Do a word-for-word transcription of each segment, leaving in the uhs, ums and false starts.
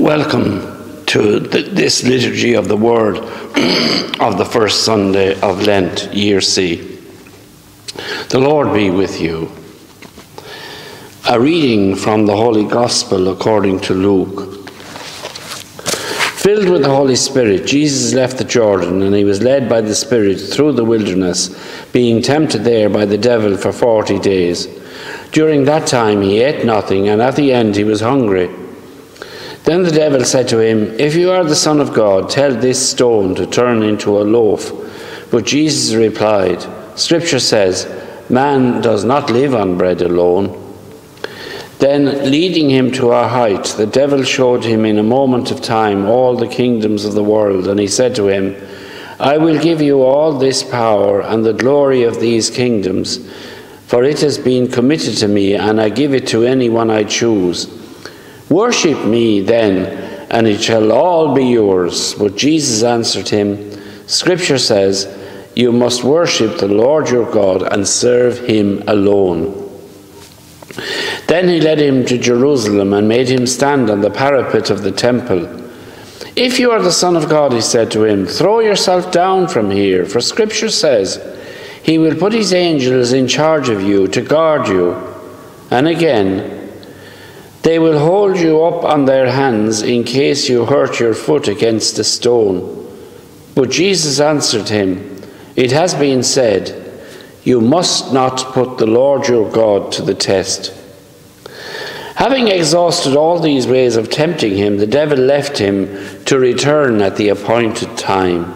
Welcome to the, this liturgy of the Word of the first Sunday of Lent, Year C. The Lord be with you. A reading from the Holy Gospel according to Luke. Filled with the Holy Spirit, Jesus left the Jordan, and he was led by the Spirit through the wilderness, being tempted there by the devil for forty days. During that time he ate nothing, and at the end he was hungry. Then the devil said to him, "If you are the Son of God, tell this stone to turn into a loaf." But Jesus replied, "Scripture says, man does not live on bread alone." Then, leading him to a height, the devil showed him in a moment of time all the kingdoms of the world, and he said to him, "I will give you all this power and the glory of these kingdoms, for it has been committed to me, and I give it to anyone I choose. Worship me then, and it shall all be yours." But Jesus answered him, "Scripture says, you must worship the Lord your God and serve him alone." Then he led him to Jerusalem and made him stand on the parapet of the temple. "If you are the Son of God," he said to him, "throw yourself down from here, for Scripture says, he will put his angels in charge of you to guard you, and again, they will hold you up on their hands in case you hurt your foot against a stone." But Jesus answered him, "It has been said, you must not put the Lord your God to the test." Having exhausted all these ways of tempting him, the devil left him to return at the appointed time.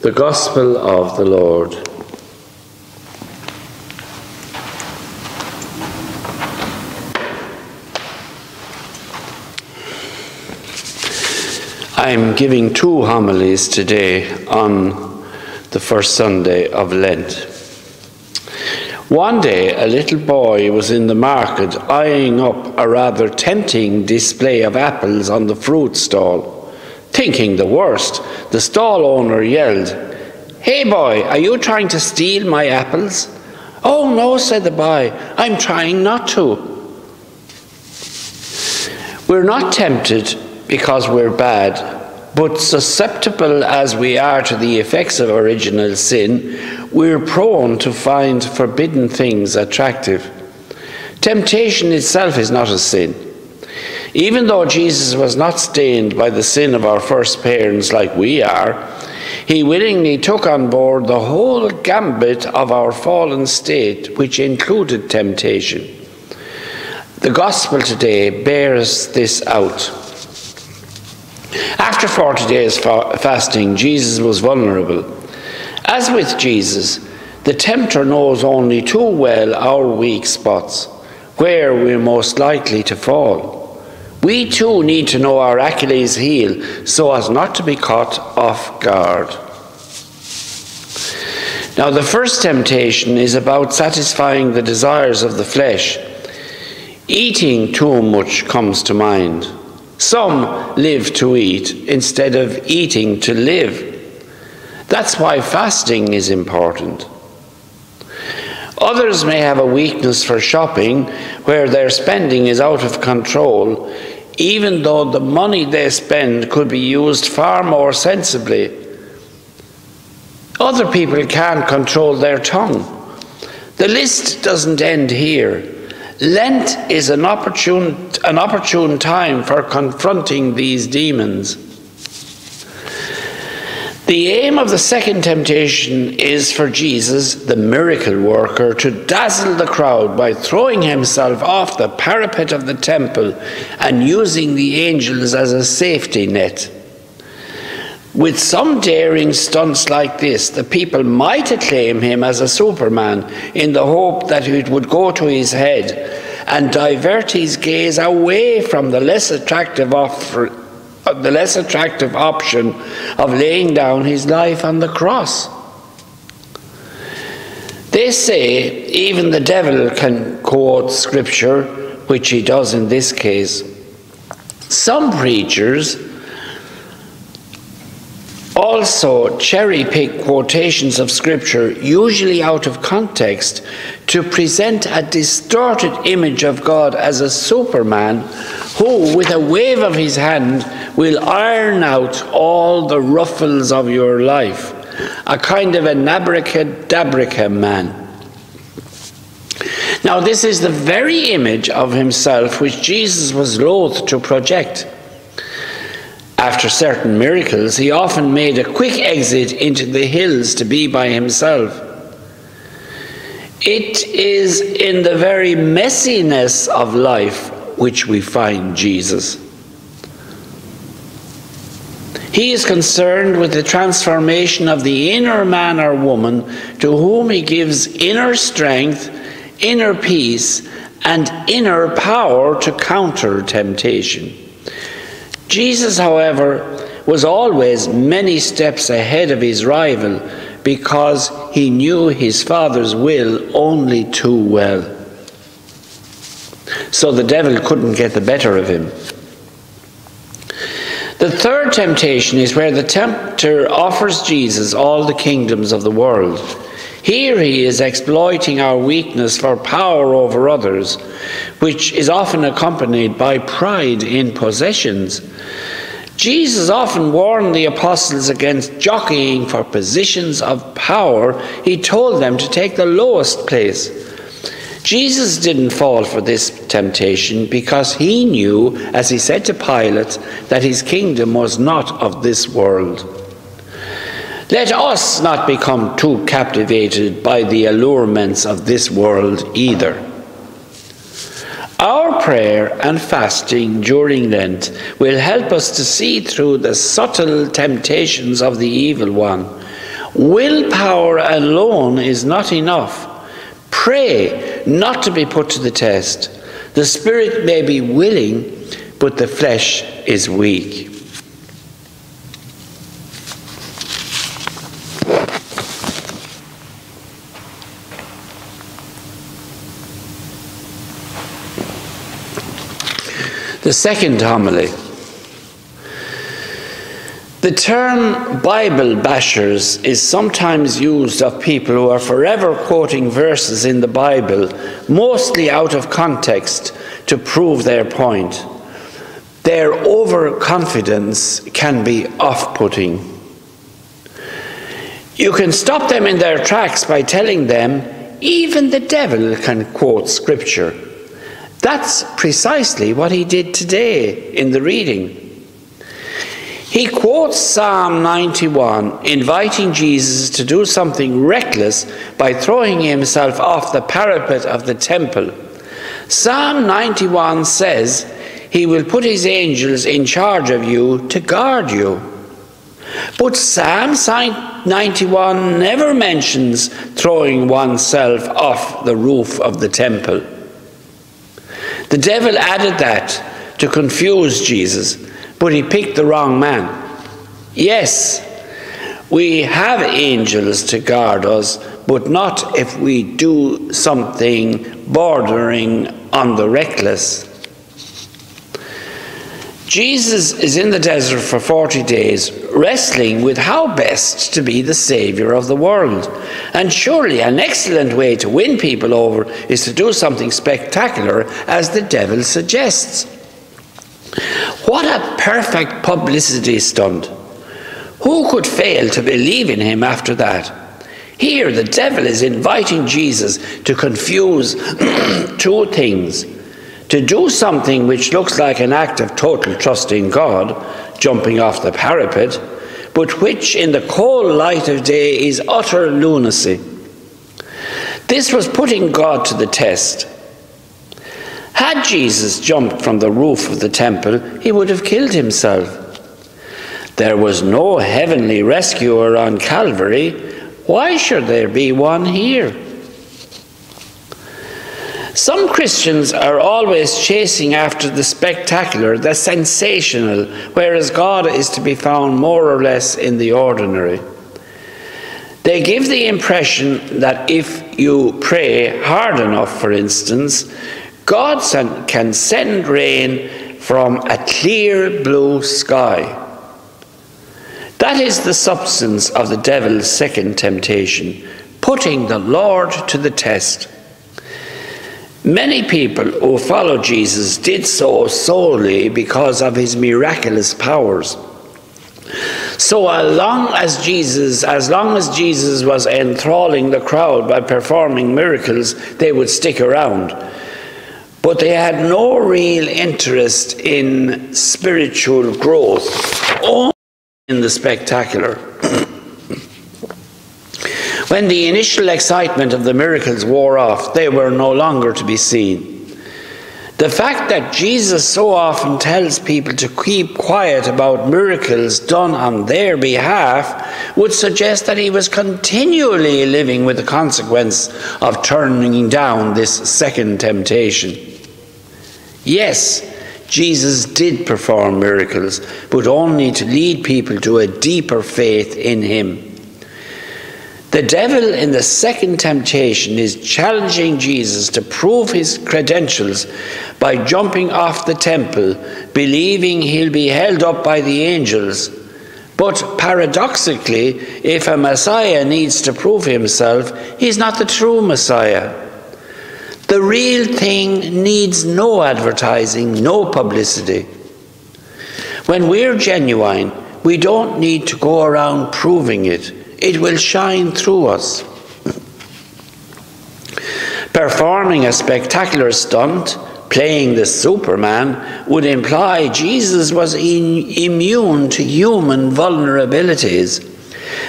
The Gospel of the Lord. I'm giving two homilies today on the first Sunday of Lent. One day, a little boy was in the market eyeing up a rather tempting display of apples on the fruit stall. Thinking the worst, the stall owner yelled, "Hey boy, are you trying to steal my apples?" "Oh no," said the boy, "I'm trying not to." We're not tempted because we're bad, but susceptible as we are to the effects of original sin, we're prone to find forbidden things attractive. Temptation itself is not a sin. Even though Jesus was not stained by the sin of our first parents like we are, he willingly took on board the whole gambit of our fallen state, which included temptation. The Gospel today bears this out. After forty days fasting, Jesus was vulnerable. As with Jesus, the tempter knows only too well our weak spots, where we're most likely to fall. We too need to know our Achilles' heel so as not to be caught off guard. Now, the first temptation is about satisfying the desires of the flesh. Eating too much comes to mind. Some live to eat instead of eating to live. That's why fasting is important. Others may have a weakness for shopping, where their spending is out of control, even though the money they spend could be used far more sensibly. Other people can't control their tongue. The list doesn't end here. Lent is an opportune, an opportune time for confronting these demons. The aim of the second temptation is for Jesus, the miracle worker, to dazzle the crowd by throwing himself off the parapet of the temple and using the angels as a safety net. With some daring stunts like this, the people might acclaim him as a superman in the hope that it would go to his head and divert his gaze away from the less attractive, offer, the less attractive option of laying down his life on the cross. They say even the devil can quote Scripture, which he does in this case. Some preachers also cherry-pick quotations of Scripture, usually out of context, to present a distorted image of God as a superman who, with a wave of his hand, will iron out all the ruffles of your life, a kind of an abracadabrica man. Now, this is the very image of himself which Jesus was loath to project. After certain miracles, he often made a quick exit into the hills to be by himself. It is in the very messiness of life which we find Jesus. He is concerned with the transformation of the inner man or woman to whom he gives inner strength, inner peace, and inner power to counter temptation. Jesus, however, was always many steps ahead of his rival because he knew his Father's will only too well. So the devil couldn't get the better of him. The third temptation is where the tempter offers Jesus all the kingdoms of the world. Here he is exploiting our weakness for power over others, which is often accompanied by pride in possessions. Jesus often warned the apostles against jockeying for positions of power. He told them to take the lowest place. Jesus didn't fall for this temptation because he knew, as he said to Pilate, that his kingdom was not of this world. Let us not become too captivated by the allurements of this world either. Our prayer and fasting during Lent will help us to see through the subtle temptations of the evil one. Willpower alone is not enough. Pray not to be put to the test. The spirit may be willing, but the flesh is weak. The second homily. The term Bible bashers is sometimes used of people who are forever quoting verses in the Bible, mostly out of context, to prove their point. Their overconfidence can be off-putting. You can stop them in their tracks by telling them, even the devil can quote Scripture. That's precisely what he did today in the reading. He quotes Psalm ninety-one, inviting Jesus to do something reckless by throwing himself off the parapet of the temple. Psalm ninety-one says, "He will put his angels in charge of you to guard you." But Psalm ninety-one never mentions throwing oneself off the roof of the temple. The devil added that to confuse Jesus, but he picked the wrong man. Yes, we have angels to guard us, but not if we do something bordering on the reckless. Jesus is in the desert for forty days, wrestling with how best to be the Savior of the world. And surely an excellent way to win people over is to do something spectacular, as the devil suggests. What a perfect publicity stunt! Who could fail to believe in him after that? Here the devil is inviting Jesus to confuse two things. To do something which looks like an act of total trust in God, jumping off the parapet, but which in the cold light of day is utter lunacy. This was putting God to the test. Had Jesus jumped from the roof of the temple, he would have killed himself. There was no heavenly rescuer on Calvary. Why should there be one here? Some Christians are always chasing after the spectacular, the sensational, whereas God is to be found more or less in the ordinary. They give the impression that if you pray hard enough, for instance, God can send rain from a clear blue sky. That is the substance of the devil's second temptation, putting the Lord to the test. Many people who follow Jesus did so solely because of his miraculous powers. So as long as Jesus, as long as Jesus was enthralling the crowd by performing miracles, they would stick around. But they had no real interest in spiritual growth, only in the spectacular. When the initial excitement of the miracles wore off, they were no longer to be seen. The fact that Jesus so often tells people to keep quiet about miracles done on their behalf would suggest that he was continually living with the consequence of turning down this second temptation. Yes, Jesus did perform miracles, but only to lead people to a deeper faith in him. The devil in the second temptation is challenging Jesus to prove his credentials by jumping off the temple, believing he'll be held up by the angels. But paradoxically, if a Messiah needs to prove himself, he's not the true Messiah. The real thing needs no advertising, no publicity. When we're genuine, we don't need to go around proving it. It will shine through us. Performing a spectacular stunt, playing the Superman, would imply Jesus was immune to human vulnerabilities.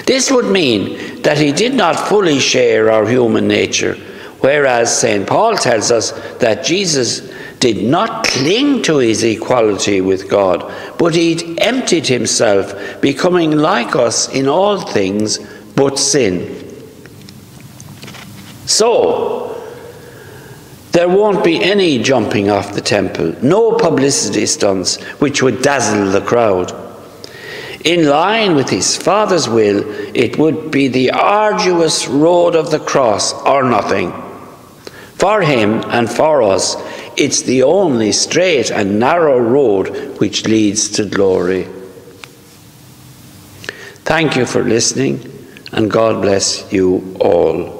This would mean that he did not fully share our human nature, whereas Saint Paul tells us that Jesus did not cling to his equality with God, but he emptied himself, becoming like us in all things but sin. So, there won't be any jumping off the temple, no publicity stunts which would dazzle the crowd. In line with his Father's will, it would be the arduous road of the cross or nothing. For him and for us, it's the only straight and narrow road which leads to glory. Thank you for listening, and God bless you all.